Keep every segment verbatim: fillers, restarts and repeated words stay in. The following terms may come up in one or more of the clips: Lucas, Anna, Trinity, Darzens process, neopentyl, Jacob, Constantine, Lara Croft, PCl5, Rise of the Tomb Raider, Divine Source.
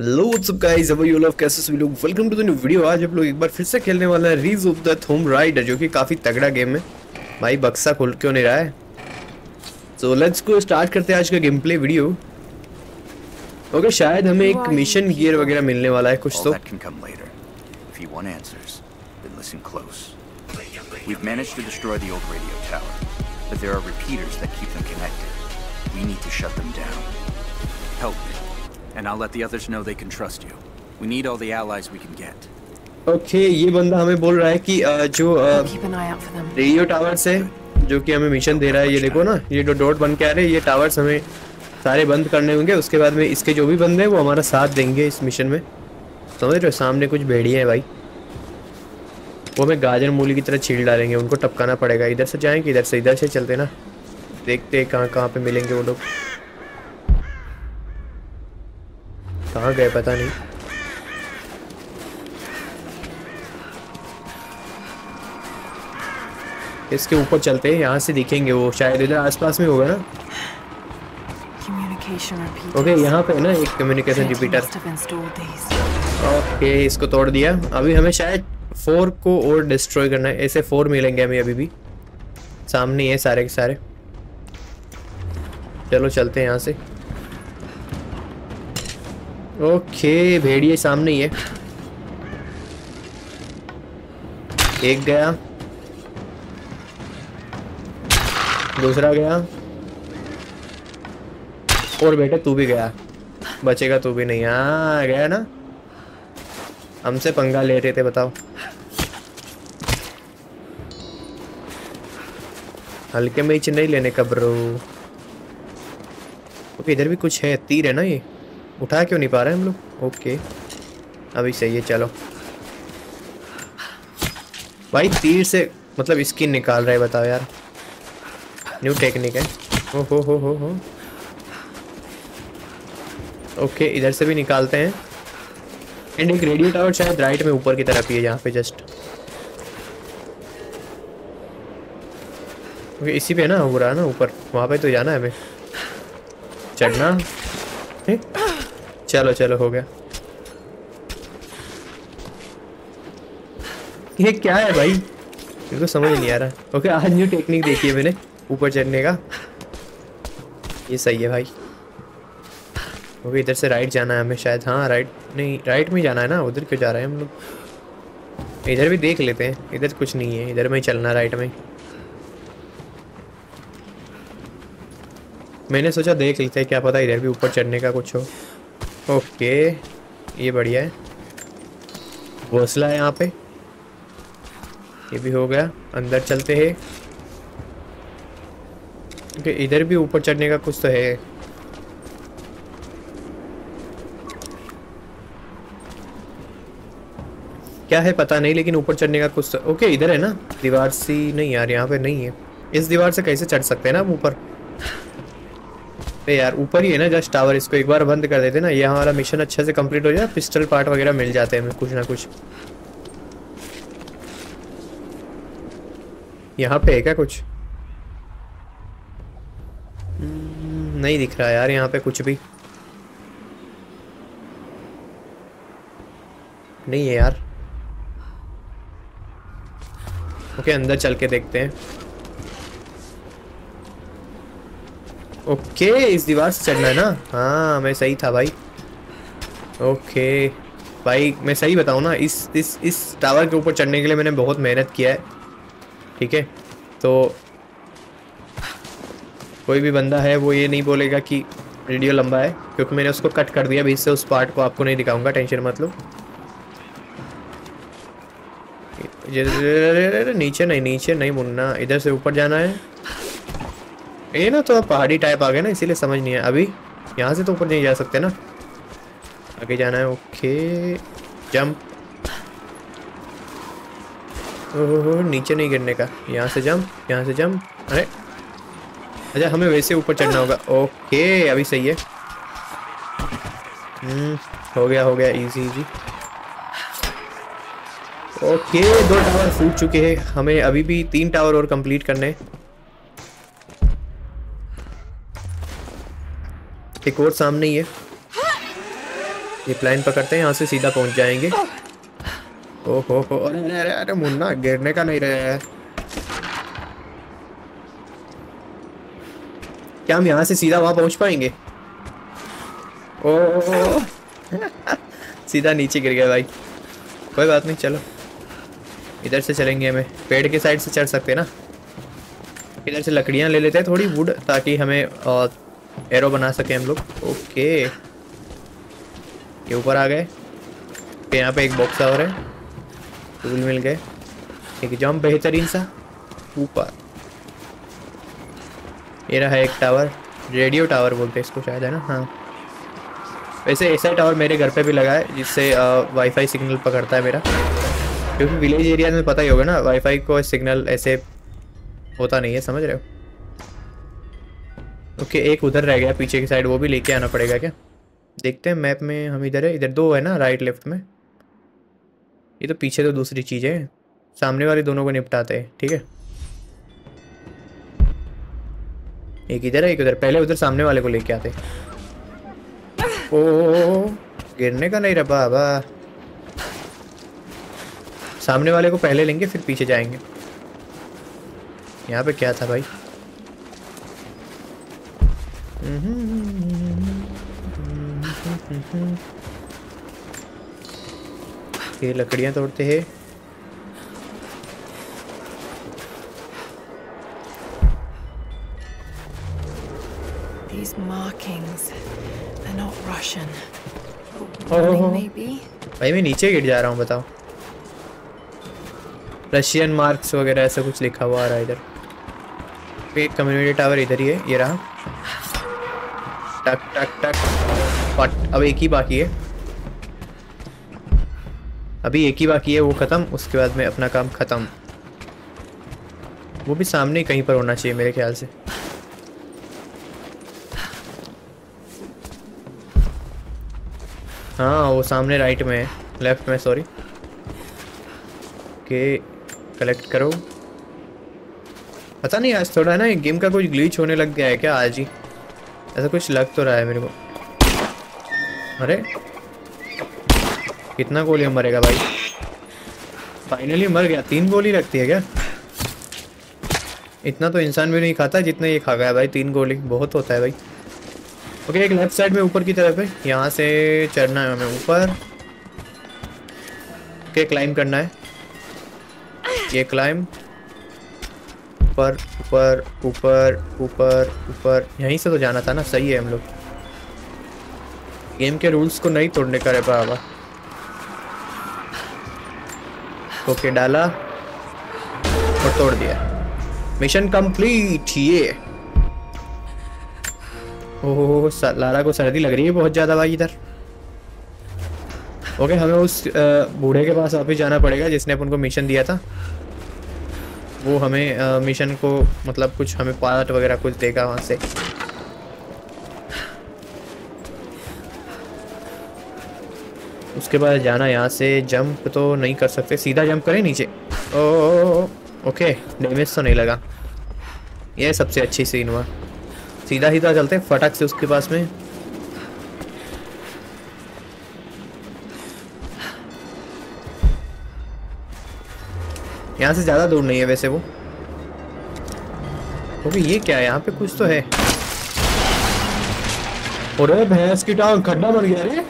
Hello सब guys, how are you लोग, कैसे सभी लोग, welcome to the new video. आज हम लोग एक बार फिर से खेलने वाला है Rise of the Tomb Raider, जो कि काफ़ी तगड़ा गेम है भाई। बक्सा खोल क्यों नहीं रहा है। सो लेट्स गो, स्टार्ट करते हैं आज का game play video. Okay okay, शायद हमें एक मिशन गियर वगैरह मिलने वाला है कुछ। तो And I'll let the others know they can trust you. We need all the allies we can get. Okay, ये बंदा हमें बोल रहा है कि जो रेडियो टावर्स है जो कि हमें मिशन दे रहा है, ये देखो ना, ये जो डॉट बन के आ रहे हैं, ये टावर्स हमें सारे बंद करने होंगे। उसके बाद में इसके जो भी बंदे हैं वो हमारा साथ देंगे इस मिशन में, समझ रहे हो। सामने कुछ भेड़िए हैं भाई, वो हमें गाजर मूली की तरह छील डालेंगे, उनको टपकाना पड़ेगा। इधर से जाएंगे, इधर से इधर से चलते ना, देखते हैं कहाँ कहाँ पे मिलेंगे वो लोग। कहाँ गए पता नहीं। इसके ऊपर चलते हैं, यहाँ से दिखेंगे वो, शायद इधर आसपास में होगा ना। ओके okay, यहाँ पे ना एक कम्युनिकेशन रिपीटर। ओके, इसको तोड़ दिया। अभी हमें शायद फोर को और डिस्ट्रॉय करना है। ऐसे फोर मिलेंगे हमें, अभी भी सामने है सारे के सारे। चलो चलते हैं यहाँ से। ओके okay, भेड़िए सामने ही है, एक गया, दूसरा गया, और बेटा तू भी गया, बचेगा तू भी नहीं। हाँ गया ना, हमसे पंगा ले रहे थे, बताओ। हल्के में नहीं लेने का ब्रो। ओके, इधर भी कुछ है, तीर है ना, ये उठा क्यों नहीं पा रहे हम लोग। ओके अभी सही है, चलो भाई। तीर से मतलब स्किन निकाल रहा है, बताओ यार, न्यू टेक्निक है। ओ हो हो हो हो ओके, इधर से भी निकालते हैं। एंड एक रेडियो टावर शायद राइट में ऊपर की तरफ ही है, यहाँ पे जस्ट। ओके इसी पे ना हो रहा है ना, ऊपर वहाँ पे तो जाना है हमें, चढ़ना है? चलो चलो हो गया। ये क्या है भाई, मेरे को समझ नहीं आ रहा। ओके, आज न्यू टेक्निक देखी है मैंने ऊपर चढ़ने का, ये सही है भाई। ओके, इधर से राइट जाना है हमें शायद। हाँ राइट, नहीं राइट में जाना है ना, उधर क्यों जा रहे हैं हम लोग। इधर भी देख लेते हैं, इधर कुछ नहीं है, इधर में ही चलना, राइट में। मैंने सोचा देख लेते हैं, क्या पता इधर भी ऊपर चढ़ने का कुछ हो। ओके okay, ये बढ़िया है, घोंसला है यहाँ पे, ये भी हो गया। अंदर चलते हैं। ओके okay, इधर भी ऊपर चढ़ने का कुछ तो है। क्या है पता नहीं, लेकिन ऊपर चढ़ने का कुछ तो। ओके okay, इधर है ना दीवार सी। नहीं यार, यहाँ पे नहीं है। इस दीवार से कैसे चढ़ सकते हैं ना हम ऊपर। यार ऊपर ही है ना जस्ट टावर, इसको एक बार बंद कर देते ना, ये हमारा मिशन अच्छे से कंप्लीट हो जाए। पिस्टल पार्ट वगैरह मिल जाते हैं हमें कुछ ना कुछ। यहाँ पे है क्या कुछ, नहीं दिख रहा यार यहाँ पे कुछ भी नहीं है यार। ओके अंदर चल के देखते हैं। ओके okay, इस दीवार से चढ़ना है ना। हाँ मैं सही था भाई। ओके okay, भाई मैं सही बताऊँ ना, इस इस इस टावर के ऊपर चढ़ने के लिए मैंने बहुत मेहनत किया है, ठीक है। तो कोई भी बंदा है वो ये नहीं बोलेगा कि वीडियो लंबा है, क्योंकि मैंने उसको कट कर दिया बीच से। उस पार्ट को आपको नहीं दिखाऊंगा, टेंशन मत लो। नीचे नहीं, नीचे नहीं मुन्ना, इधर से ऊपर जाना है। ये ना तो पहाड़ी टाइप आ गया ना, इसीलिए समझ नहीं है। अभी यहाँ से तो ऊपर नहीं जा सकते ना, आगे जाना है। ओके जंप, ओहो नीचे नहीं गिरने का। यहाँ से जंप, यहाँ से जंप। अरे अच्छा, हमें वैसे ऊपर चढ़ना होगा। ओके अभी सही है। हम्म हो गया हो गया, इजी इजी। ओके दो टावर फूट चुके हैं, हमें अभी भी तीन टावर और कंप्लीट करने हैं। एक और सामने ही है। ये प्लान पकड़ते हैं, यहाँ से सीधा पहुँच जाएंगे। ओहो हो, अरे अरे मुन्ना गिरने का नहीं रहा है। क्या हम यहाँ से सीधा वहाँ पहुँच पाएंगे? ओह सीधा नीचे गिर गया भाई, कोई बात नहीं। चलो इधर से चलेंगे, हमें पेड़ के साइड से चढ़ सकते हैं ना। इधर से लकड़ियाँ ले लेते हैं थोड़ी वुड, ताकि हमें आ, एरो बना सके हम लोग। ओके ये ऊपर आ गए। यहाँ पे एक बॉक्स और है, टूल मिल गए, एक जम बेहतरीन सा ऊपर। ये रहा एक टावर, रेडियो टावर बोलते हैं इसको शायद, है ना। हाँ वैसे ऐसा टावर मेरे घर पे भी लगा है, जिससे वाईफाई सिग्नल पकड़ता है मेरा, क्योंकि विलेज एरिया में पता ही होगा ना, वाईफाई को सिग्नल ऐसे होता नहीं है, समझ रहे हो। ओके okay, एक उधर रह गया पीछे की साइड, वो भी लेके आना पड़ेगा क्या? देखते हैं मैप में हम इधर है, इधर दो है ना राइट लेफ्ट में। ये तो पीछे तो दूसरी चीज़ है, सामने वाले दोनों को निपटाते हैं, ठीक है। एक इधर है एक उधर, पहले उधर सामने वाले को लेके आते। ओ गिरने का नहीं रहा बाबा, सामने वाले को पहले लेंगे फिर पीछे जाएंगे। यहाँ पे क्या था भाई? ये लकड़ियाँ तोड़ते हैं। These markings, they're not Russian. भाई मैं नीचे गिर जा रहा हूँ, बताओ। रशियन मार्क्स वगैरह ऐसा कुछ लिखा हुआ आ रहा है इधर। एक कम्युनिटी टावर इधर ही है, ये रहा। टक टक टक पट, अब एक ही बाकी है, अभी एक ही बाकी है, वो ख़त्म, उसके बाद में अपना काम ख़त्म। वो भी सामने कहीं पर होना चाहिए मेरे ख्याल से। हाँ वो सामने राइट में है, लेफ्ट में सॉरी। के कलेक्ट करो। पता नहीं आज थोड़ा ना ये गेम का कुछ ग्लिच होने लग गया है क्या आज ही, ऐसा कुछ लग तो रहा है मेरे को। अरे कितना गोली मरेगा भाई? फाइनली मर गया। तीन गोली लगती है क्या? इतना तो इंसान भी नहीं खाता जितना ये खा गया भाई, तीन गोली बहुत होता है भाई। ओके एक लेफ्ट साइड में ऊपर की तरफ है, यहाँ से चढ़ना है हमें ऊपर। ओके क्लाइंब करना है, ये क्लाइंब ऊपर ऊपर ऊपर ऊपर ऊपर, यहीं से तो जाना था ना। सही है, हम लोग गेम के रूल्स को नहीं तोड़ने का रहा बाबा। ओके डाला और तोड़ दिया, मिशन कंप्लीट। ये ओह लारा को सर्दी लग रही है बहुत ज़्यादा भाई इधर। ओके हमें उस बूढ़े के पास वापस जाना पड़ेगा जिसने अपन को मिशन दिया था। वो हमें आ, मिशन को मतलब कुछ हमें पार्ट वगैरह कुछ देगा वहाँ से। उसके बाद जाना यहाँ से। जंप तो नहीं कर सकते, सीधा जंप करें नीचे। ओ ओके डैमेज तो नहीं लगा, यह सबसे अच्छी सीन हुआ। सीधा सीधा चलते फटाक से उसके पास में। यहाँ से ज़्यादा दूर नहीं है वैसे वो। ओके ये क्या है? यहाँ पे कुछ तो है। अरे भैंस की टांग खड्डा बन गया रे,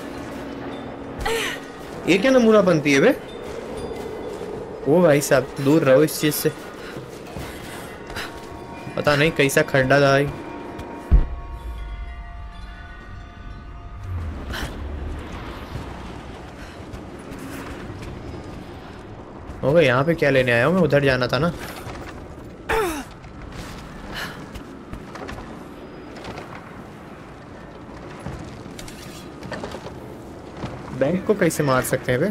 ये क्या नमूना बनती है बे? वो भाई साहब दूर रहो इस चीज़ से, पता नहीं कैसा खड्डा था भाई। ओके यहाँ पे क्या लेने आया हूँ मैं? उधर जाना था ना। बैंक को कैसे मार सकते हैं वे?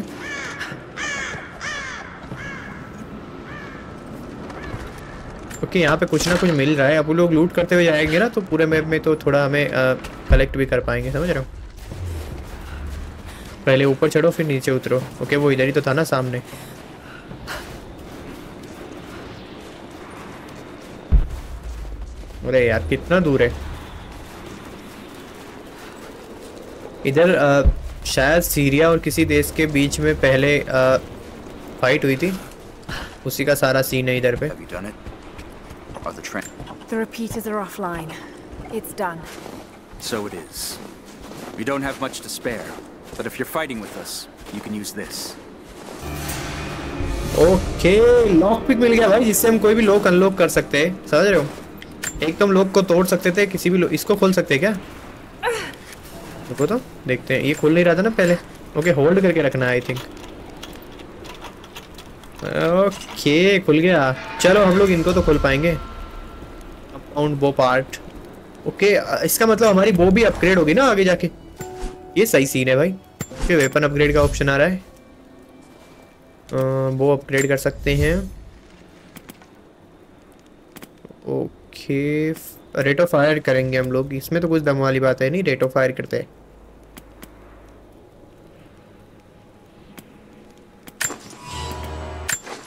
ओके यहाँ पे कुछ ना कुछ मिल रहा है। अब वो लोग लूट करते हुए जाएंगे ना, तो पूरे मैप में तो थोड़ा हमें कलेक्ट भी कर पाएंगे, समझ रहे हो। पहले ऊपर चढ़ो फिर नीचे उतरो। ओके वो इधर ही तो था ना सामने। अरे यार कितना दूर है इधर। शायद सीरिया और किसी देश के बीच में पहले आ, फाइट हुई थी, उसी का सारा सीन है इधर पे। The repeaters are offline. It's done. So it is. We don't have much to spare, but if you're fighting with us, you can use this. Okay, lock pick मिल गया भाई, जिससे हम कोई भी लॉक अनलॉक कर सकते हैं, समझ रहे हो? एक तो हम लॉक को तोड़ सकते थे, किसी भी लॉक इसको खोल सकते हैं क्या? देखो तो, देखते हैं। ये खोल नहीं रहा था ना पहले। ओके, होल्ड करके रखना है आई थिंक। ओके, खुल गया। चलो हम लोग इनको तो खोल पाएंगे। कंपाउंड बो पार्ट। ओके, इसका मतलब हमारी बो भी अपग्रेड होगी ना आगे जाके। ये सही सीन है भाई। ओके, वेपन अपग्रेड का ऑप्शन आ रहा है। आ, बो अपग्रेड कर सकते हैं। ओके, रेट ऑफ फायर करेंगे हम लोग। इसमें तो कुछ दम वाली बात है नहीं, रेट ऑफ फायर करते हैं।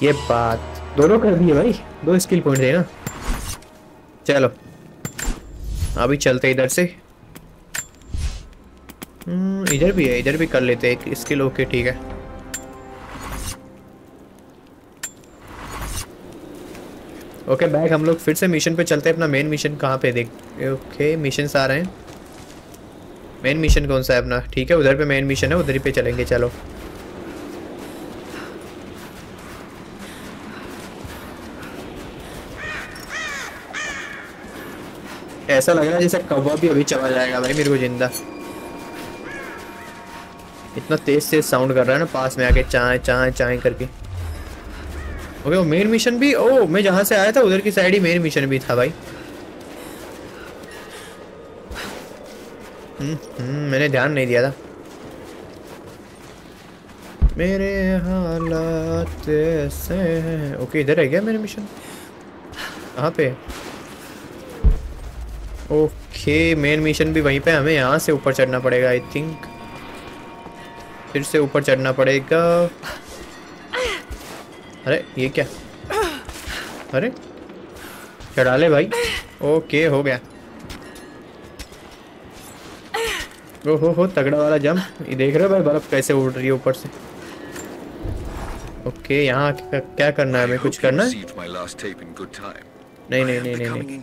ये बात दोनों कर दी है भाई, दो स्किल पॉइंट है ना। चलो अभी चलते इधर से। हम्म, इधर भी है, इधर भी कर लेते हैं एक स्किल। ओके ठीक है। ओके बैग, हम लोग फिर से मिशन पे चलते हैं। अपना मेन मिशन कहाँ पे देख? ओके, मिशन आ रहे हैं। मेन मिशन कौन सा है अपना? ठीक है, उधर पे मेन मिशन है, उधर ही पे चलेंगे। चलो ऐसा लग रहा है जैसे कौवा भी अभी चला जाएगा भाई मेरे को जिंदा। इतना तेज से साउंड कर रहा है ना, पास में आके चाय चाय चाय करके। ओके, वो मेन मिशन भी, ओ मैं जहाँ से आया था उधर की साइड ही मेन मिशन भी था भाई। हम्म, मैंने ध्यान नहीं दिया था। मेरे हालात ऐसे हैं। ओके, इधर है क्या मेरे मिशन? कहाँ पे? ओके, मेन मिशन भी वहीं पे। हमें यहाँ से ऊपर चढ़ना पड़ेगा आई थिंक। फिर से ऊपर चढ़ना पड़ेगा। अरे ये क्या? अरे चढ़ा ले भाई। ओके, हो गया। ओ हो हो तगड़ा वाला जंप। ये देख रहे हो भाई, बर्फ कैसे उड़ रही है ऊपर से। ओके, यहाँ क्या करना है हमें? कुछ करना है? नहीं नहीं नहीं नहीं, नहीं।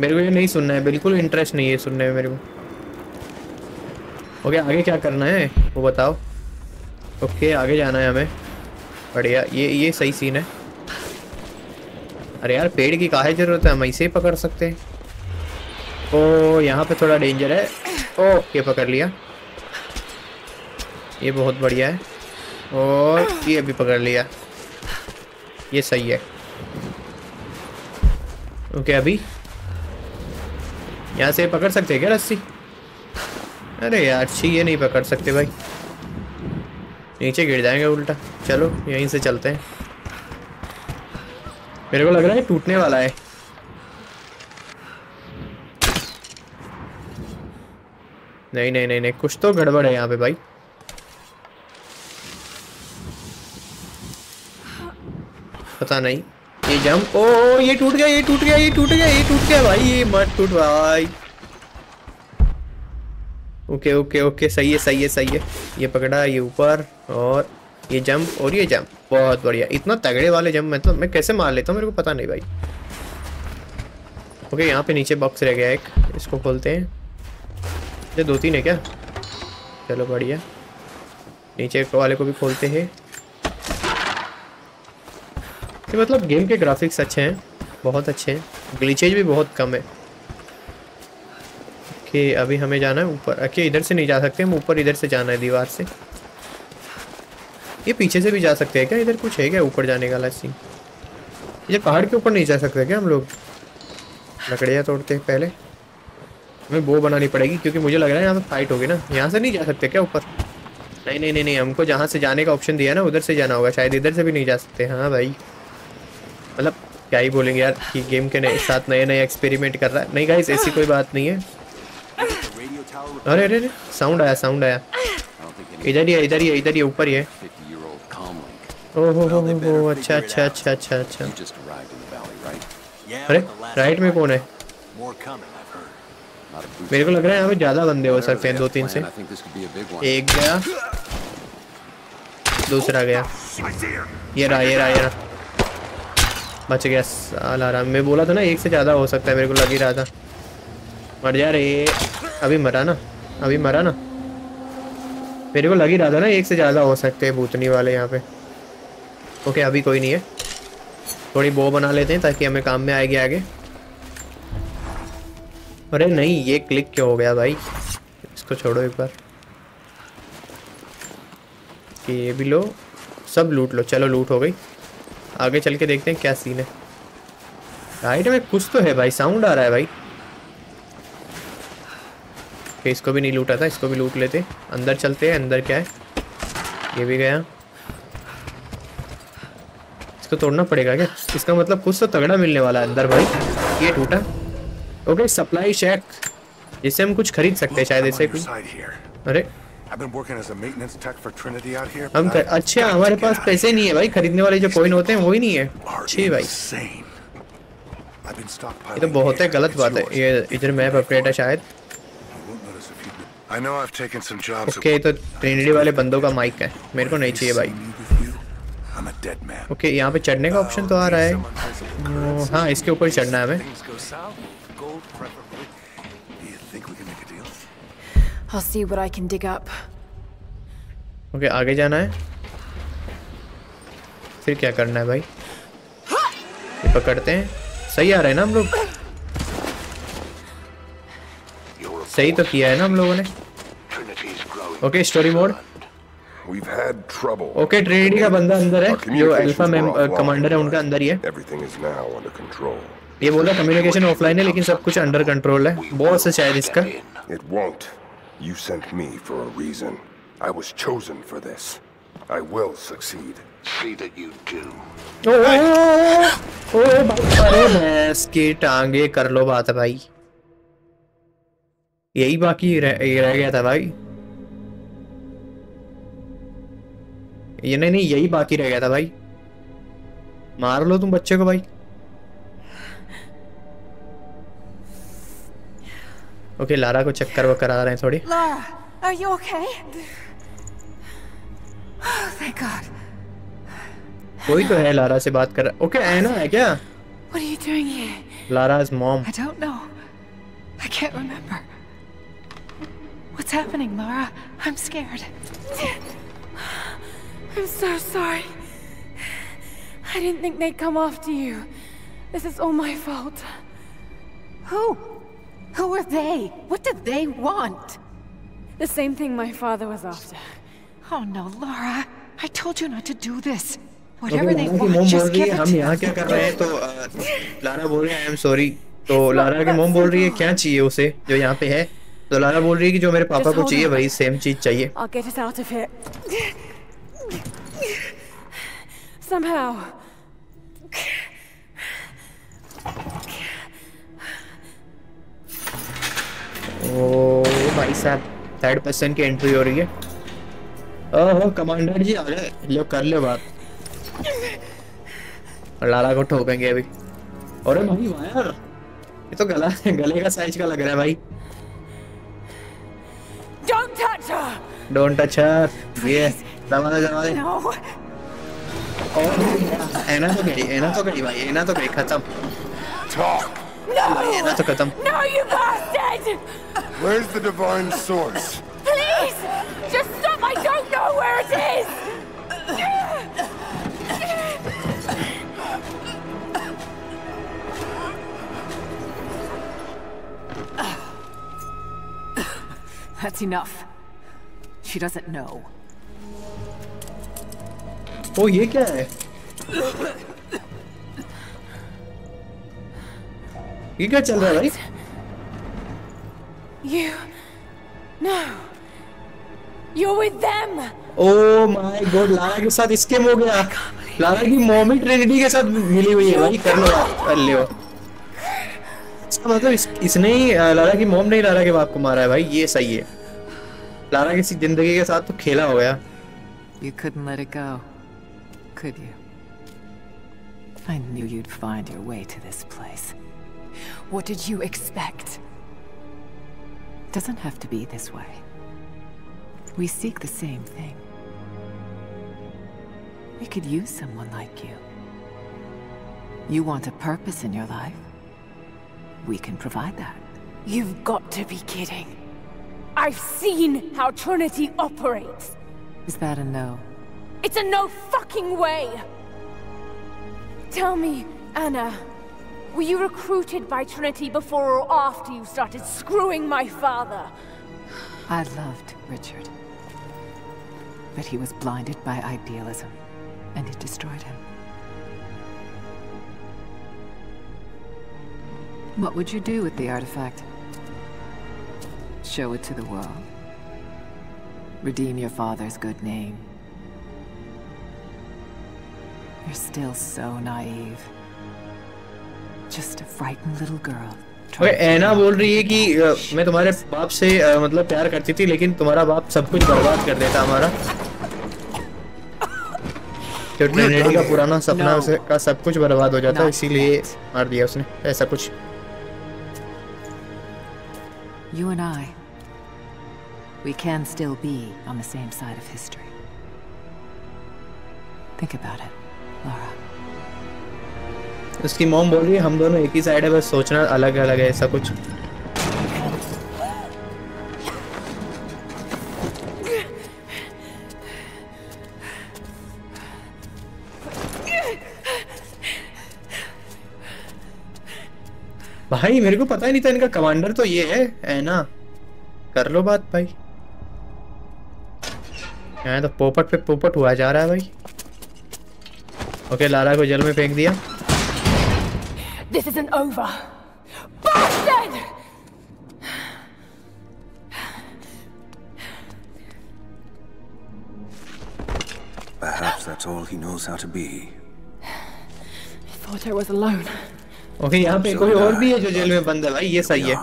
मेरे को ये नहीं सुनना है, बिल्कुल इंटरेस्ट नहीं है सुनने में मेरे को। ओके, आगे क्या करना है वो बताओ। ओके, आगे जाना है हमें। बढ़िया, ये ये सही सीन है। अरे यार, पेड़ की काहे जरूरत है, हम ऐसे ही पकड़ सकते हैं। ओ यहाँ पे थोड़ा डेंजर है। ओके, पकड़ लिया, ये बहुत बढ़िया है। और ये भी पकड़ लिया, ये सही है। ओके, अभी यहाँ से पकड़ सकते हैं क्या रस्सी? अरे यार अच्छी, ये नहीं पकड़ सकते भाई, नीचे गिर जाएंगे उल्टा। चलो यहीं से चलते हैं। मेरे को लग रहा है टूटने वाला है। नहीं नहीं नहीं नहीं, कुछ तो गड़बड़ है यहाँ पे भाई। पता नहीं, ये जंप। ओ, ओ ये टूट गया, ये टूट गया, ये टूट गया, ये टूट गया भाई। ये मत टूट भाई। ओके ओके ओके, सही है सही है सही है। ये पकड़ा, ये ऊपर, और ये जंप, और ये जंप। बहुत बढ़िया। इतना तगड़े वाले जंप मतलब मैं कैसे मार लेता हूँ, मेरे को पता नहीं भाई। ओके, यहाँ पे नीचे बॉक्स रह गया एक, इसको खोलते हैं। ये दो तीन है क्या? चलो बढ़िया, नीचे वाले को भी खोलते हैं। कि मतलब गेम के ग्राफिक्स अच्छे हैं, बहुत अच्छे हैं, ग्लिचेज भी बहुत कम है। ओके, अभी हमें जाना है ऊपर। ओके, इधर से नहीं जा सकते हम ऊपर, इधर से जाना है दीवार से। ये पीछे से भी जा सकते हैं क्या? इधर कुछ है क्या ऊपर जाने का सीन? इधर पहाड़ के ऊपर नहीं जा सकते क्या हम लोग? लकड़ियाँ तोड़ते हैं पहले। हमें बो बनानी पड़ेगी क्योंकि मुझे लग रहा है यहाँ पर फाइट होगी ना। यहाँ से नहीं जा सकते क्या ऊपर? नहीं नहीं नहीं नहीं, हमको जहाँ से जाने का ऑप्शन दिया ना उधर से जाना होगा शायद, इधर से भी नहीं जा सकते। हाँ भाई, मतलब क्या ही बोलेंगे यार कि गेम के नए साथ नए नए एक्सपेरिमेंट कर रहा है। नहीं गाइस, ऐसी कोई बात नहीं है। अरे अरे अरे, साउंड आया साउंड आया। इधर ही है इधर ही है इधर ही, ऊपर ही है। ओह हो हो, अच्छा अच्छा अच्छा अच्छा अच्छा। अरे राइट में कौन है? मेरे को लग रहा है यहाँ पे ज्यादा बंदे हो सर फैन, दो तीन से। एक गया, दूसरा गया, ये रहा ये रहा ये रहा, बच गया साला। रहा मैं बोला था ना एक से ज़्यादा हो सकता है, मेरे को लग ही रहा था। मर जा रही, अभी मरा ना, अभी मरा ना, मेरे को लग ही रहा था ना एक से ज़्यादा हो सकते हैं भूतनी वाले यहाँ पे। ओके अभी कोई नहीं है, थोड़ी बो बना लेते हैं ताकि हमें काम में आएगी आगे। अरे नहीं ये क्लिक क्यों हो गया भाई, इसको छोड़ो एक बार कि ये भी लो, सब लूट लो। चलो लूट हो गई, आगे चल के देखते हैं क्या सीन है। राइट में कुछ तो है भाई, साउंड आ रहा है भाई। okay, इसको भी नहीं लूटा था, इसको भी लूट लेते। अंदर चलते हैं, अंदर क्या है। ये भी गया, इसको तोड़ना पड़ेगा क्या? इसका मतलब कुछ तो तगड़ा मिलने वाला है अंदर भाई। ये टूटा। ओके okay, सप्लाई शेक, जिससे हम कुछ खरीद सकते हैं शायद ऐसे कुछ। अरे हम कर, अच्छा हमारे पास पैसे नहीं है भाई, खरीदने वाले जो कॉइन होते हैं वो ही नहीं है। ठीक भाई, ये तो बहुत है गलत बात है। ये इधर मैप अपडेट है शायद। ओके तो ट्रिनिटी वाले बंदों का माइक है, मेरे को नहीं चाहिए भाई। ओके यहाँ पे चढ़ने का ऑप्शन तो आ रहा है। हाँ इसके ऊपर चढ़ना है हमें। I'll see what I can dig up. Okay, आगे जाना है, फिर क्या करना है भाई? ये पकड़ते हैं, सही आ रहे हैं ना हम लोग, सही तो किया है ना हम लोगों ने। Okay story mode. Okay Trinity का बंदा अंदर है, जो अल्फा में कमांडर है उनका अंदर ही है। ये बोला कम्युनिकेशन ऑफलाइन है लेकिन सब कुछ अंडर कंट्रोल है। बॉस है शायद इसका। You sent me for a reason. I was chosen for this. I will succeed. See that you do. Oh, oh, oh, इसकी टांगे कर लो बात भाई। यही बाकी रह, रह गया था भाई। ये नहीं नहीं यही बाकी रह गया था भाई। मार लो तुम बच्चे को भाई। ओके okay, लारा को चक्कर वक्कर आ रहे हैं थोड़ी। Lara, are you okay? Oh, thank God. कोई तो है लारा से बात कर रहा। ओके okay, एना है क्या? What are you doing here? Lara's mom. I don't know. I can't remember. What's happening, Lara? I'm scared. I'm so sorry. I didn't think they'd come after you. This is all my fault. Who? Who are they? What did they want? The same thing my father was after. Oh no, Lara! I told you not to do this. Whatever they want, just give it. हम यहाँ क्या कर रहे हैं तो Lara बोल रही है I am sorry. तो लारा की मॉम बोल रही है क्या चाहिए उसे जो यहाँ पे है। तो लारा बोल रही है कि जो मेरे पापा को चाहिए वही सेम चीज चाहिए। I'll get us out of here. Somehow. ओ भाई साहब थर्ड पर्सन की एंट्री हो रही है। ओहो कमांडर जी आ गए, लो कर ले बात। लारा को ठोकेंगे अभी। अरे भाई वायर, ये तो गला गले का साइज का लग रहा है भाई। Don't touch her, don't touch her, ये दबा दे दबा दे। और एना तो गई, एना तो गई भाई, एना तो गई, खत्म। Talk No! No, you bastard! Where's the divine source? Please! Just stop! I don't know where it is! That's enough. She doesn't know. Oh, ye kya hai? ये क्या चल रहा है भाई? You, no, you're with them. Oh my God, Lara के साथ scam हो गया। लारा की मॉमी ट्रिनिटी के साथ मिली हुई है भाई। कर लो कर लो। इसका मतलब इस, इसने ही लारा की मॉम ने लारा के बाप को मारा है भाई। ये सही है, लारा की जिंदगी के साथ तो खेला हो गया। You couldn't let it go, could you? I knew you'd find your way to this place. What did you expect? Doesn't have to be this way. We seek the same thing. We could use someone like you. You want a purpose in your life? We can provide that. You've got to be kidding. I've seen how Trinity operates. Is that a no? It's a no fucking way! Tell me, Anna, were you recruited by Trinity before or after you started screwing my father? I loved Richard. But he was blinded by idealism, and it destroyed him. What would you do with the artifact? Show it to the world? Redeem your father's good name? You're still so naive. Just a frightened little girl. Okay, Anna बोल रही है कि मैं तुम्हारे बाप से मतलब प्यार करती थी, लेकिन तुम्हारा बाप सब कुछ बर्बाद कर देता हमारा। जो ट्रिनिटी का पुराना सपना उसे का सब कुछ बर्बाद हो जाता, इसीलिए मार दिया उसने ऐसा कुछ। You and I, we can still be on the same side of history. Think about it, Lara. उसकी मॉम बोल रही है हम दोनों एक ही साइड है, बस सोचना अलग अलग है ऐसा कुछ। भाई मेरे को पता ही नहीं था इनका कमांडर तो ये है, है ना? कर लो बात भाई, यहाँ तो पोपट पे पोपट हुआ जा रहा है भाई। ओके, लारा को जल में फेंक दिया। This isn't over. Bastard! Perhaps that's all he knows how to be. I thought I was alone. Okay, यहाँ पे कोई और भी है जो जेल में बंद है भाई, ये सही है।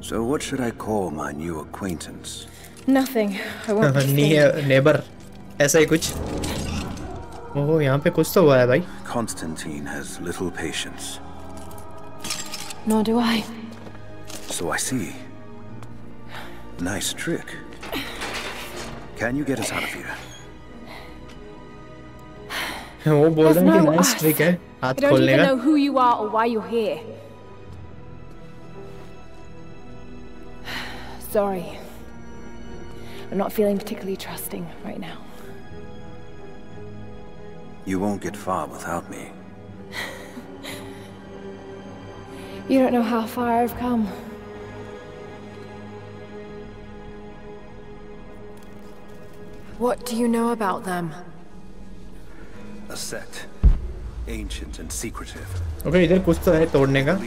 So what should I call my new acquaintance? Nothing. I want to think. Neighbor, ऐसा ही कुछ। ओह यहाँ पे कुछ तो हुआ है भाई। Constantine has little patience. Nor do I. So I see. Nice trick. Can you get us out of here? वो बोल रहा है कि nice trick है, हाथ खोलने का। I don't even know who you are or why you're here. Sorry, I'm not feeling particularly trusting right now. You won't get far without me. You don't know how far I've come. What do you know about them? A sect, ancient and secretive. Okay, इधर कुछ तो है तोड़ने का।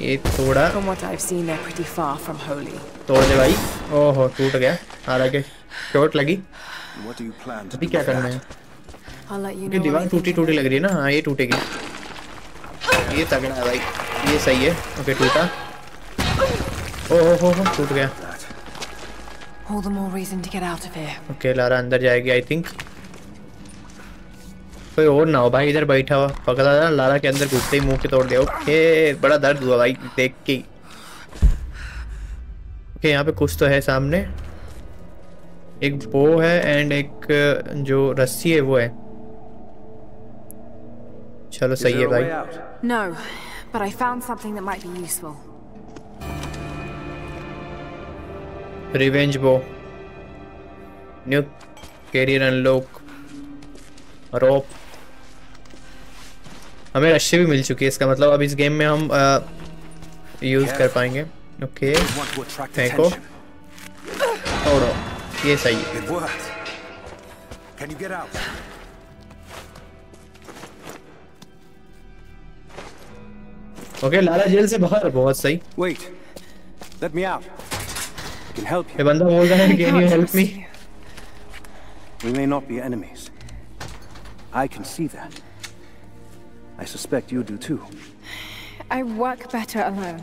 ये तोड़ा। From what I've seen, they're pretty far from holy. तोड़ दे भाई। ओहो टूट गया। हालांकि चोट लगी। अभी क्या करना है? क्योंकि दीवार टूटी टूटी लग रही है ना। हाँ ये टूटेगी, ये तगड़ा है भाई, ये सही है। ओके टूटा। ओह हो हो टूट गया। ओके लारा अंदर जाएगी आई थिंक। कोई और ना हो भाई इधर बैठा हुआ, पकड़ा था लारा के अंदर घुसते ही मुंह के तोड़ दिया। ओके बड़ा दर्द हुआ भाई देख के। ओके यहाँ पे कुछ तो है सामने, एक बो है एंड एक जो रस्सी है वो है। चलो सही है भाई। No, but I found something that might be useful. Revenge bow. New career unlock. Rope. हमें रस्सी भी मिल चुकी है, इसका मतलब अब इस गेम में हम यूज कर पाएंगे। ओके फेंको तोड़ो, ये सही है। ओके लारा जेल से बाहर, बहुत सही। ये बंदा बोल रहा है can you help me? We may not be enemies. I can see that. I suspect you do too. I work better alone.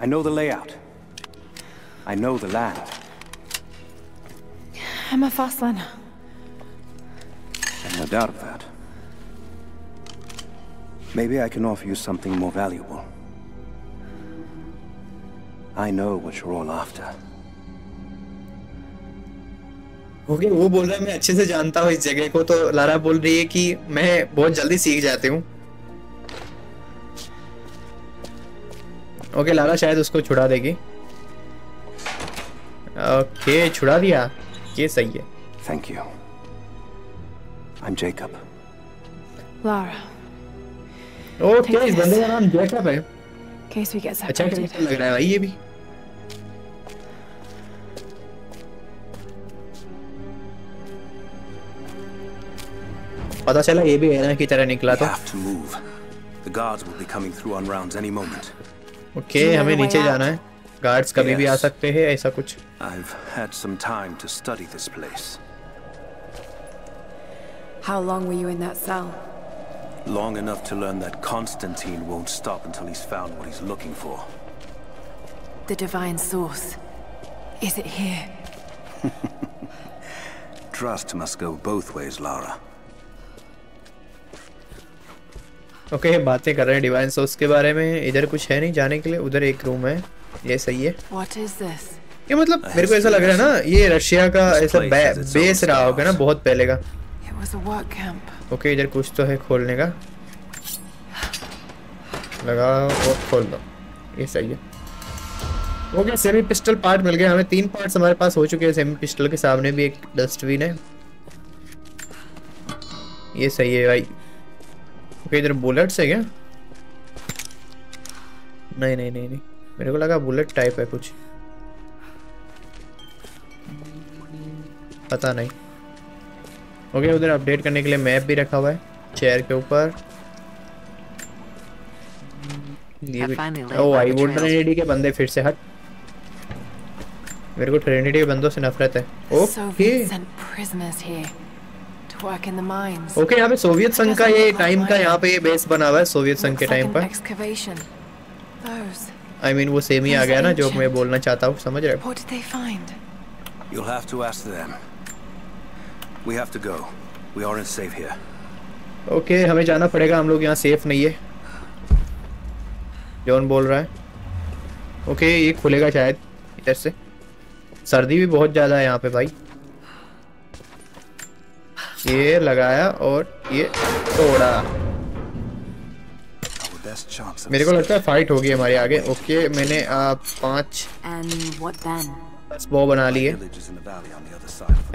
I know the layout. I know the land. I'm a fast learner. No doubt of that. Maybe I can offer you something more valuable. I know what you're all after. Okay okay, वो बोल रहा है मैं अच्छे से जानता हूँ इस जगह को, तो लारा बोल रही है कि मैं बहुत जल्दी सीख जाती हूँ। ओके okay, लारा शायद उसको छुड़ा देगी। ओके okay, छुड़ा दिया, ये सही है। Thank you. I am Jacob. Lara. Okay इस बंदे का नाम जैकब है। अच्छा कैरेक्टर लग रहा है भाई ये भी। पता चला ये भी एना की तरह निकला था। ओके okay, हमें नीचे जाना है, गार्ड्स कभी yes. भी आ सकते हैं ऐसा कुछ। How long were you in that cell? Long enough to learn that Constantine won't stop until he's found what he's looking for. The Divine Source. Is it here? Trust must go both ways, Lara. Okay okay, बातें कर रहे हैं divine source के बारे में। इधर कुछ है नहीं जाने के लिए, उधर एक रूम है, ये सही है। ये मतलब मेरे को ऐसा लग रहा है ना, ये रशिया का ऐसा बेस रहा होगा ना बहुत पहले का। ओके okay, इधर कुछ तो है खोलने का, लगाओ और खोल दो, ये सही है। Okay okay, semi pistol part मिल गया हमें, तीन पार्ट्स हमारे पास हो चुके हैं सेमी पिस्टल के। सामने भी एक डस्टबिन है, ये सही है भाई। ओके इधर बुलेट्स है क्या? नहीं नहीं नहीं नहीं मेरे को लगा बुलेट टाइप है कुछ, पता नहीं। ओके उधर अपडेट करने के लिए मैप भी रखा हुआ है चेयर के ऊपर। ओ आई वो ट्रिनिटी के बंदे फिर से, हट, मेरे को ट्रिनिटी के बंदों से नफरत है। ओके ओके okay, यहाँ पे सोवियत संघ का ये टाइम का यहाँ पे ये बेस बना हुआ है सोवियत संघ के टाइम पर। आई I मीन mean, वो सेम ही आ गया ना जो मैं बोलना चाहता हूँ, समझ रहे हो? ओके okay, हमें जाना पड़ेगा, हम लोग यहाँ सेफ नहीं है, जॉन बोल रहा है। ओके okay, ये खुलेगा शायद इधर से। सर्दी भी बहुत ज़्यादा है यहाँ पे भाई। ये लगाया और ये तोड़ा। मेरे को लगता है फाइट होगी हमारे आगे। ओके okay, मैंने आप पांच बॉ बना ली है,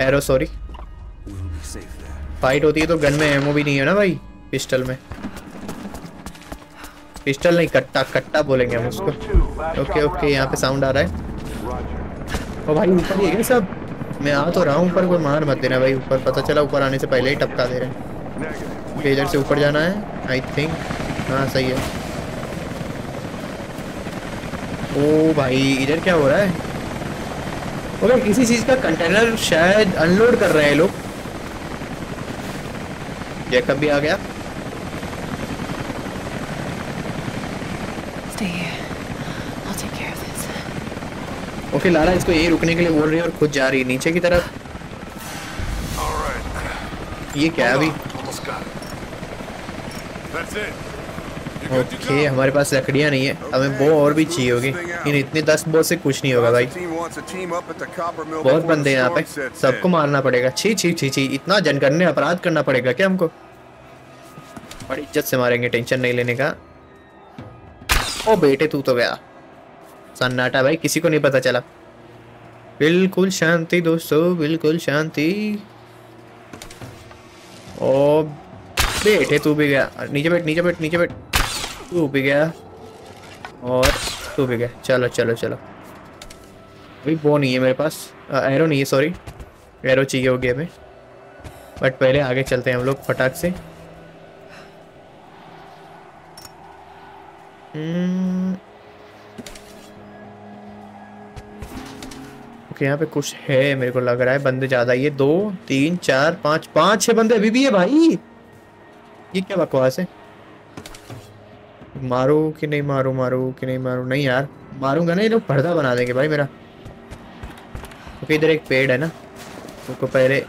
एरो सॉरी। फाइट होती है तो गन में एमओ भी नहीं है ना भाई, पिस्टल में। पिस्टल नहीं, कट्टा कट्टा बोलेंगे हम उसको। ओके ओके यहाँ पे साउंड आ रहा है। ओ भाई ऊपर ये सब मैं आ तो रहा हूँ, ऊपर कोई मार मत देना भाई। ऊपर पता चला ऊपर आने से पहले ही टपका दे रहे हैं। इधर से ऊपर जाना है आई थिंक, हाँ सही है। ओ भाई इधर क्या हो रहा है? ओके किसी चीज़ का कंटेनर शायद अनलोड कर रहे हैं लोग। जैकब भी आ गया। ओके okay, लारा इसको यही रुकने के लिए बोल रही है और खुद जा रही है नीचे की तरफ। right. ये क्या है अभी? ओके okay, हमारे पास लकड़ियाँ नहीं है, हमें बो और भी चाहिए होगी। इन इतने दस बो से कुछ नहीं होगा भाई, बहुत बंदे यहाँ पे, सबको मारना पड़ेगा। छी छी छी छी, इतना जनगणना अपराध करना पड़ेगा क्या हमको? बड़ी इज्जत से मारेंगे, टेंशन नहीं लेने का। ओ बेटे तू तो गया। सन्नाटा भाई, किसी को नहीं पता चला। बिल्कुल शांति दोस्तों, बिल्कुल शांति। ओ बेटे तू भी गया, नीचे बैठ नीचे बैठ नीचे बैठ। तू भी गया और तू भी गया, चलो चलो चलो। अभी वो नहीं है मेरे पास, एरो नहीं है सॉरी, एरो चाहिए होगी हमें। बट पहले आगे चलते हैं हम लोग फटाक से। ओके यहाँ पे कुछ है मेरे को लग रहा है, बंदे ज्यादा। ये दो तीन चार पाँच पाँच छह बंदे अभी भी है भाई। ये क्या बकवास है? मारो कि नहीं मारो, मारो कि नहीं मारो, नहीं यार मारूंगा ना, ये लोग पर्दा बना देंगे भाई मेरा। ओके इधर एक पेड़ है ना, उसको पहले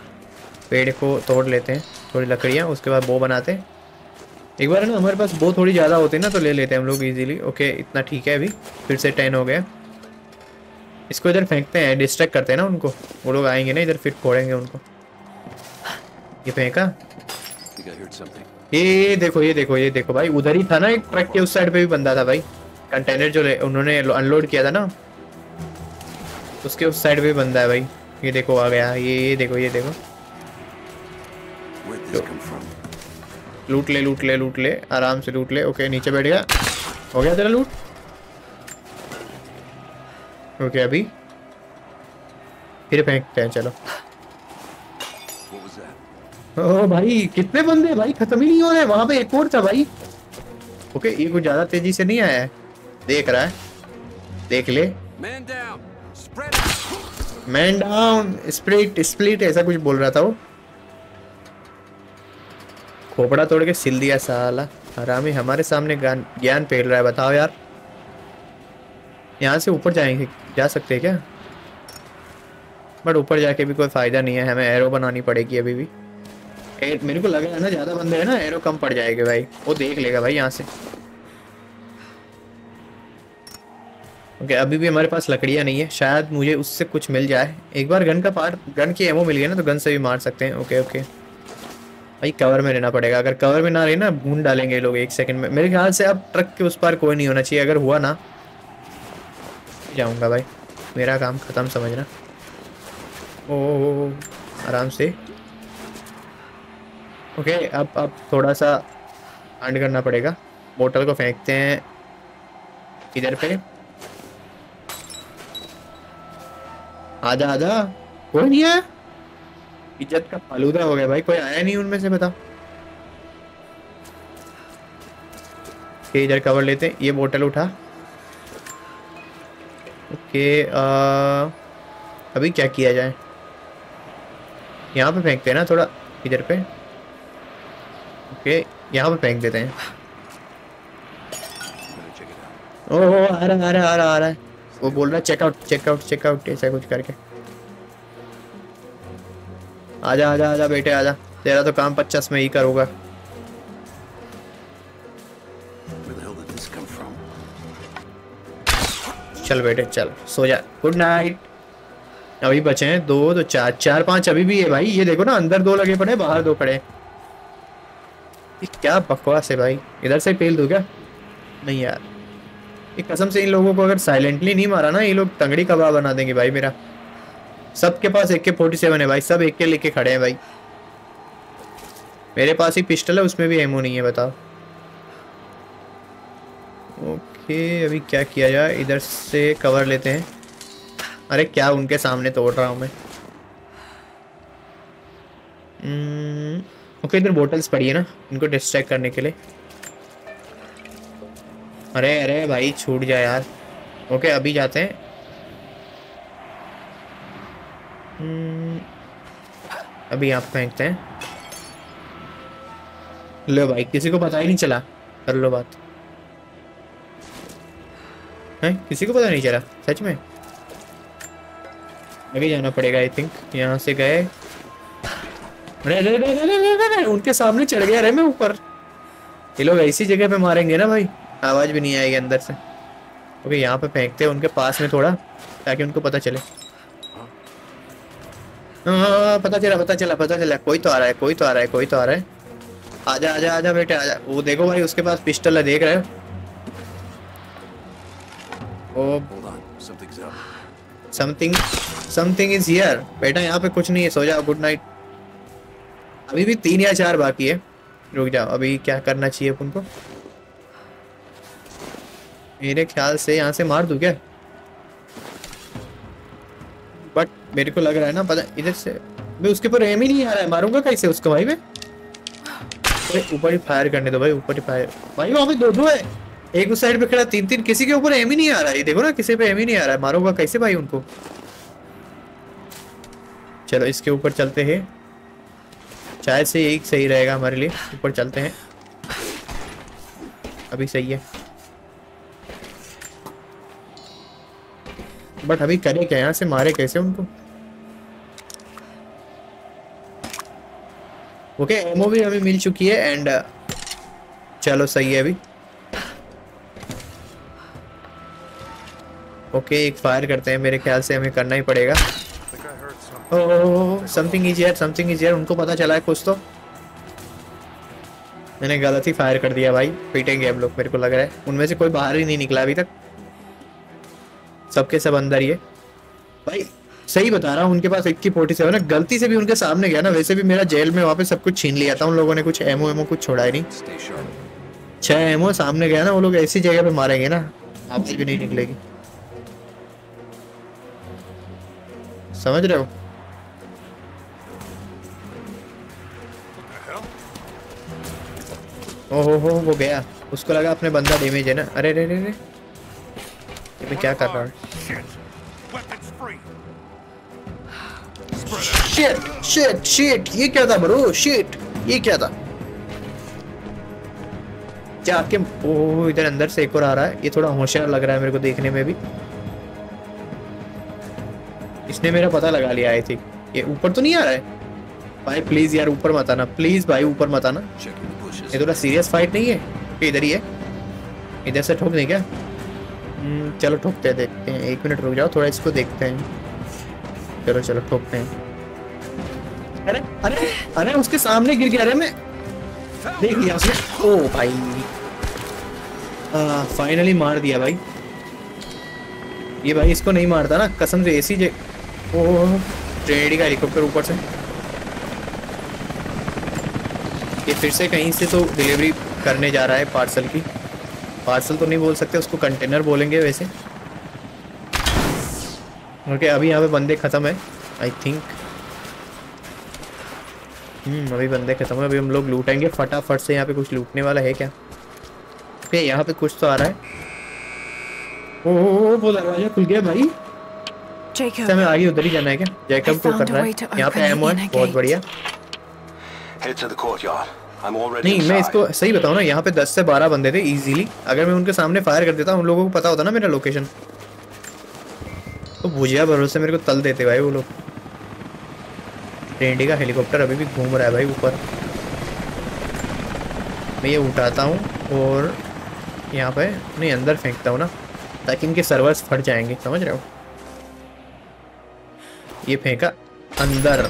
पेड़ को तोड़ लेते हैं, थोड़ी लकड़ियाँ, उसके बाद बो बनाते हैं। एक बार ना हमारे पास बो थोड़ी ज़्यादा होती है ना तो ले लेते हैं हम लोग ईजिली। ओके इतना ठीक है अभी, फिर से टेन हो गया। इसको इधर फेंकते हैं, डिस्ट्रैक्ट करते हैं ना उनको, वो लोग आएंगे ना इधर फिर फोड़ेंगे उनको। ये फेंका, ये देखो ये देखो ये देखो भाई, उधर ही था ना एक ट्रक के उस साइड पे भी बंदा था भाई, कंटेनर जो उन्होंने अनलोड किया था ना उसके उस साइड पे बंदा है भाई। ये देखो आ गया, ये ये देखो ये देखो, लूट ले लूट ले लूट ले आराम से लूट ले। ओके नीचे बैठ गया, हो गया तेरा लूट। ओके अभी फिर फेंकते हैं, चलो। ओ भाई कितने बंदे भाई, खत्म ही नहीं हो रहे। वहां पे एक और था भाई। ओके ये कुछ ज्यादा तेजी से नहीं आया है, देख रहा है, देख ले। मैन डाउन स्प्लिट स्प्लिट ऐसा कुछ बोल रहा था वो। खोपड़ा तोड़ के सिल दिया साला हरामी, हमारे सामने ज्ञान फैल रहा है। बताओ यार, यहाँ से ऊपर जाएंगे जा सकते हैं क्या? बट ऊपर जाके भी कोई फायदा नहीं है, हमें एरो बनानी पड़ेगी अभी भी। ए, मेरे को लग रहा है ना ज्यादा बंदे हैं ना, एरो कम पड़ जाएंगे भाई। वो देख लेगा भाई यहाँ से। ओके अभी भी हमारे पास लकड़ियाँ नहीं है, शायद मुझे उससे कुछ मिल जाए। एक बार गन का पार्ट, गन की एमओ मिल गया ना तो गन से भी मार सकते हैं। ओके ओके भाई कवर में रहना पड़ेगा, अगर कवर में ना रहे ना भून डालेंगे लोग एक सेकंड में। मेरे ख्याल से अब ट्रक के उस पार कोई नहीं होना चाहिए, अगर हुआ ना जाऊंगा भाई, मेरा काम खत्म समझना। ओ, ओ, ओ आराम से। ओके अब अब थोड़ा सा कांड करना पड़ेगा। बोतल को फेंकते हैं इधर पे, आधा आधा। कोई नहीं है, इज्जत का फालूदा हो गया भाई, कोई आया नहीं उनमें से। बता ये इधर कवर लेते हैं, ये बोतल उठा। ओके आ, अभी क्या किया जाए? यहाँ पे फेंकते हैं ना थोड़ा इधर पे। ओके यहाँ पे फेंक देते हैं। ओह आ रहा आ रहा आ रहा आ रहा है, वो बोल रहा है चेकआउट चेकआउट चेकआउट ऐसा कुछ करके। आजा आजा आजा बेटे आजा, तेरा तो काम पचास में ही करूंगा। चल बेटे चल सो जा, गुड नाइट। अभी बचे हैं दो, तो चार चार पांच अभी भी है भाई। ये देखो ना अंदर दो लगे पड़े, बाहर दो पड़े। ये क्या बकवास है भाई, इधर से पेल दूं क्या? नहीं यार ये कसम से, इन लोगों को अगर साइलेंटली नहीं मारा ना ये लोग तंगड़ी कबाब बना देंगे भाई मेरा। सबके पास ए के फोर्टी सेवन है भाई, सब ए के लेके खड़े हैं भाई। मेरे पास ही पिस्टल है, उसमें भी एमओ नहीं है। बताओ ओके अभी क्या किया जाए? इधर से कवर लेते हैं। अरे क्या उनके सामने तोड़ रहा हूँ मैं। ओके इधर बोटल्स पड़ी है ना, इनको डिस्ट्रैक्ट करने के लिए। अरे अरे भाई छूट जाए यार। ओके अभी जाते हैं। अभी आप फेंकते हैं। लो भाई किसी को पता ही नहीं चला, कर लो बात है, किसी को पता नहीं चला सच में। अभी जाना पड़ेगा आई थिंक। यहाँ से गए, अरे अरे अरे उनके सामने चढ़ गया रे मैं ऊपर। ये लोग ऐसी जगह पे मारेंगे ना भाई, आवाज भी नहीं आएगी अंदर से। ओके यहाँ पे फेंकते हैं उनके पास में थोड़ा, ताकि उनको पता चले। आ, पता चला पता चला पता चला, कोई तो आ रहा है कोई तो आ रहा है कोई तो आ रहा है। आजा आजा आजा बेटे आजा। वो देखो भाई उसके पास पिस्टल है, देख रहे हो? Oh something something is here. बेटा यहाँ पे कुछ नहीं है, सो जाओ, गुड नाइट। अभी भी तीन या चार बाकी है, रुक जाओ। अभी क्या करना चाहिए अपन को? मेरे ख्याल से यहाँ से मार दूं क्या? बट मेरे को लग रहा है ना, पता इधर से मैं उसके ऊपर एम ही नहीं आ रहा है, मारूंगा कैसे उसको भाई मैं? ऊपर ही फायर करने दो भाई, ऊपर ही फायर। भाई वहाँ पे दो दो है, एक उस साइड पे खड़ा, तीन तीन, किसी के ऊपर एम ही नहीं आ रहा है। ये देखो ना किसी पे एम ही नहीं आ रहा है, मारूंगा कैसे भाई उनको? चलो इसके ऊपर चलते हैं, शायद से यही सही रहेगा हमारे लिए। ऊपर चलते हैं, अभी सही है। बट अभी करे क्या? यहाँ से मारे कैसे उनको? ओके एमओ भी हमें मिल चुकी है एंड चलो सही है अभी। ओके एक फायर करते हैं, मेरे ख्याल से हमें करना ही पड़ेगा। Oh something is here, something is here. उनको पता चला है कुछ, तो मैंने गलत ही फायर कर दिया भाई, पीटेंगे हम लोग मेरे को लग रहा है। उनमें से कोई बाहर ही नहीं निकला अभी तक, सबके सब अंदर ही है भाई। सही बता रहा हूँ, उनके पास एक की फोर्टी सेवन है, गलती से भी उनके सामने गया ना। वैसे भी मेरा जेल में वहाँ पे सब कुछ छीन लिया था उन लोगों ने, कुछ एमओ एमओ कुछ छोड़ा ही नहीं। छह एमओ सामने गया ना, वो लोग ऐसी जगह पे मारेंगे ना आपसे भी नहीं निकलेगी, समझ रहे हो। ओहो हो वो गया, उसको लगा अपने बंदा डैमेज है ना। अरे रे रे रे ये मैं क्या कर रहा हूँ। शिट शिट शिट ये क्या था ब्रो, शिट ये क्या था। क्या आपके ओह इधर अंदर से एक और आ रहा है, ये थोड़ा होशियार लग रहा है मेरे को देखने में भी। इसने मेरा पता लगा लिया आई थिंक। ये ऊपर तो नहीं आ रहा है भाई, प्लीज यार ऊपर मत आना, प्लीज भाई ऊपर मत आना। ये थोड़ा सीरियस फाइट नहीं है, इधर ही है। इधर से ठोक दें क्या? चलो ठोकते हैं, देखते हैं। एक मिनट रुक जाओ, थोड़ा इसको देखते हैं। चलो चलो ठोकते हैं। अरे अरे अरे उसके सामने गिर गया। अरे मैं देख लिया उसने। ओ भाई फाइनली मार दिया भाई। ये भाई इसको नहीं मारता ना कसम से ऐसी जे। ओह ट्रिनिटी का हेलीकॉप्टर ऊपर से। ये फिर से कहीं से तो डिलीवरी करने जा रहा है पार्सल की। पार्सल तो नहीं बोल सकते उसको, कंटेनर बोलेंगे वैसे। ओके okay, अभी यहाँ पे बंदे ख़त्म है आई थिंक। हम्म अभी बंदे ख़त्म है, अभी हम लोग लूटेंगे फटाफट से। यहाँ पे कुछ लूटने वाला है क्या? ओके okay, यहाँ पे कुछ तो आ रहा है। ओह वो दरवाजा खुल गया भाई। हमें आगे उधर ही जाना है क्या? जैकब को कर रहा है यहाँ पे एम वन, बहुत बढ़िया। नहीं मैं इसको सही बताऊँ ना, यहाँ पे दस से बारह बंदे थे इजीली। अगर मैं उनके सामने फायर कर देता, उन लोगों को पता होता ना मेरा लोकेशन, तो भुजिया भरोसे मेरे को तल देते भाई वो लोग। ट्रिनिटी का हेलीकॉप्टर अभी भी घूम रहा है भाई ऊपर। मैं ये उठाता हूँ और यहाँ पे नहीं अंदर फेंकता हूँ ना, ताकि इनके सर्वर्स फट जाएंगे, समझ रहे हो। ये फेंका अंदर,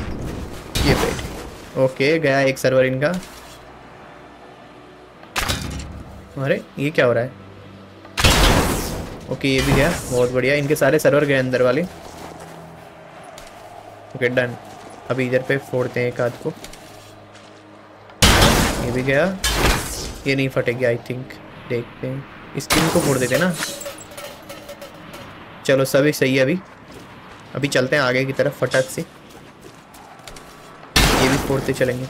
ये फेंक ओके okay, गया एक सर्वर इनका। अरे ये क्या हो रहा है? ओके okay, ये भी गया, बहुत बढ़िया। इनके सारे सर्वर गए अंदर वाले। Okay okay, done. अभी इधर पे फोड़ते हैं एक हाथ को। ये भी गया, ये नहीं फटेगी आई थिंक। देखते हैं, इस टीम को फोड़ देते हैं ना। चलो सभी सही है अभी। अभी चलते हैं आगे की तरफ फटाक से, फोड़ते चलेंगे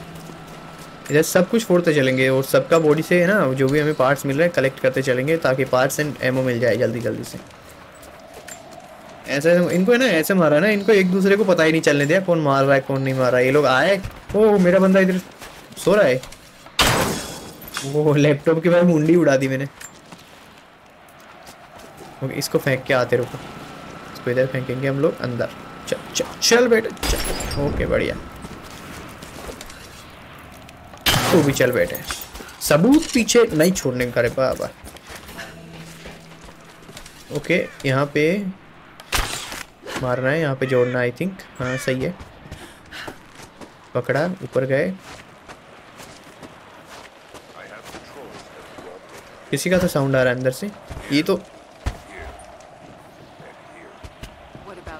इधर, सब कुछ फोड़ते चलेंगे। और सबका बॉडी से है ना जो भी हमें पार्ट्स मिल रहे हैं कलेक्ट करते चलेंगे, ताकि पार्ट्स एंड एमओ मिल जाए जल्दी जल्दी से। ऐसे इनको है ना ऐसे मारा ना, इनको एक दूसरे को पता ही नहीं चलने दिया कौन मार रहा है कौन नहीं मार रहा है। ये लोग आए। ओह मेरा बंदा इधर सो रहा है। वो लैपटॉप के बाद मुंडी उड़ा दी मैंने। इसको फेंक के आते रुको, इसको इधर फेंकेंगे हम लोग अंदर। चल चल बेटा, ओके बढ़िया। तो भी चल बैठे, सबूत पीछे नहीं छोड़ने करे बाबा। ओके यहाँ पे मारना है, यहाँ पे जोड़ना आई थिंक। हाँ सही है, पकड़ा। ऊपर गए, किसी का तो साउंड आ रहा है अंदर से। ये तो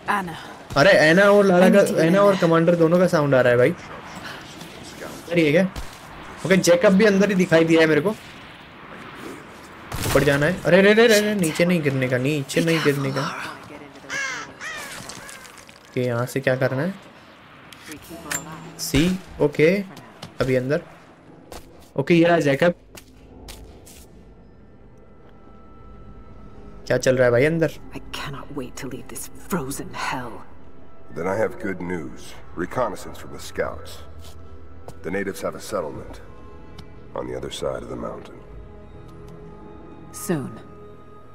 अरे एना और लारा का, एना और कमांडर दोनों का साउंड आ रहा है भाई। अरे क्या ओके okay, जैकब भी अंदर ही दिखाई दिया है मेरे को। ऊपर जाना है। अरे रे रे रे नीचे नहीं गिरने का, नीचे नहीं गिरने का। ओके यहाँ से क्या करना है? सी ओके okay, अभी अंदर। ओके okay, ये रहा जैकब। क्या चल रहा है भाई अंदर? Then I have good news. Reconnaissance from the scouts. The natives have a settlement on the other side of the mountain. Soon,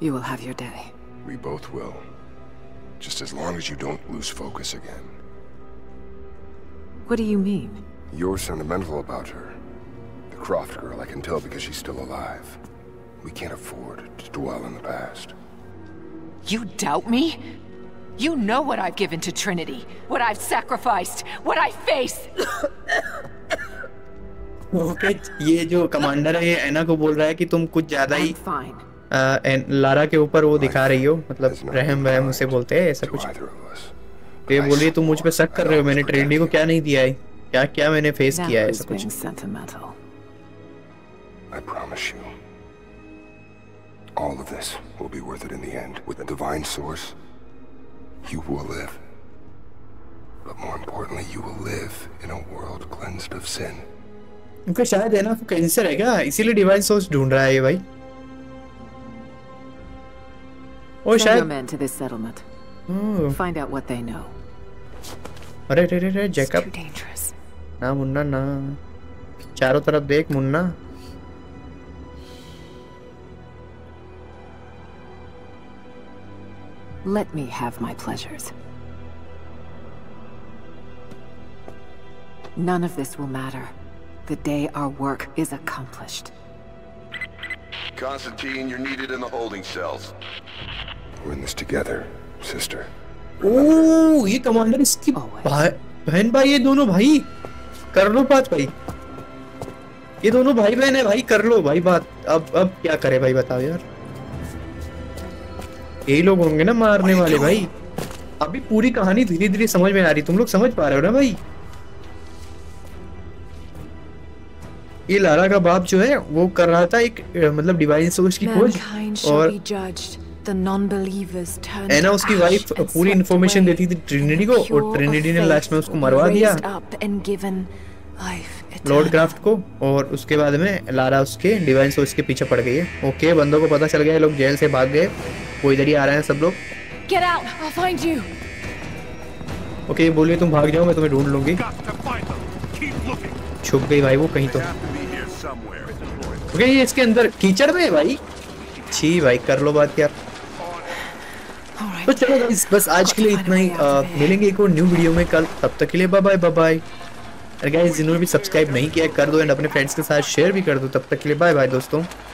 you will have your day. We both will. Just as long as you don't lose focus again. What do you mean? You're sentimental about her. The Croft girl, I can tell because she's still alive. We can't afford to dwell in the past. You doubt me? You know what I've given to Trinity, what I've sacrificed, what I face. Okay, ये जो commander है ये एना को बोल रहा है कि तुम कुछ ज्यादा ही आ, एन, लारा के ऊपर वो दिखा रही हो, मतलब रहम वहम उसे बोलते हैं ऐसा कुछ। ये बोल रही है तुम मुझ पे शक कर रहे हो, मैंने ट्रिनिटी को क्या नहीं दिया है, क्या क्या मैंने फेस किया है ऐसा कुछ। I promise you, all of this will be worth it in the end. With the Divine Source, you will live. But more importantly, you will live in a world cleansed of sin. उनका शायद है ना वो cancer है क्या, इसीलिए divine source ढूंढ रहा है ये भाई। और शायद find out what they know. अरे रे रे रे जैकब ना मुन्ना ना, चारों तरफ देख Munna. Let me have my pleasures. None of this will matter the day our work is accomplished. Constantine, you're needed in the holding cells. We're in this together, sister. Oh, ye commander iski bhai behan bhai, ye dono bhai kar lo baat bhai, ye dono bhai behan hai bhai, kar lo bhai baat. ab ab kya kare bhai, batao yaar, यही लोग होंगे ना मारने वाले भाई। अभी पूरी कहानी धीरे धीरे समझ में आ रही, तुम लोग समझ पा रहे हो ना भाई। ये लारा का बाप जो है वो कर रहा था एक मतलब डिवाइन सोर्स की खोज, और एना उसकी वाइफ पूरी इंफॉर्मेशन देती थी ट्रिनिटी को, और ट्रिनिटी ने लास्ट में उसको मरवा दिया लॉर्ड क्राफ्ट को, और उसके बाद में लारा उसके डिवाइन सोर्स के पीछे पड़ गई है। ओके, बंदों को पता चल गया, लोग जेल से भाग गए, वो इधर ही आ रहे हैं सब लोग। Get out, I'll find you. Okay, बोलिए तुम भाग जाओ, मैं तुम्हें ढूंढ लूंगी। छुप गई भाई वो कहीं तो। ओके, ये इसके अंदर कीचड़ में भाई। छी भाई, कर लो बात यार। तो चलो गाइस, बस आज के लिए इतना ही। आ, मिलेंगे एक और न्यू वीडियो में कल, तब तक के लिए bye bye bye bye. Guys जिन्होंने भी सब्सक्राइब नहीं किया कर दो, एंड अपने फ्रेंड्स के साथ शेयर भी कर दो। तब तक के लिए बाय बाय दोस्तों।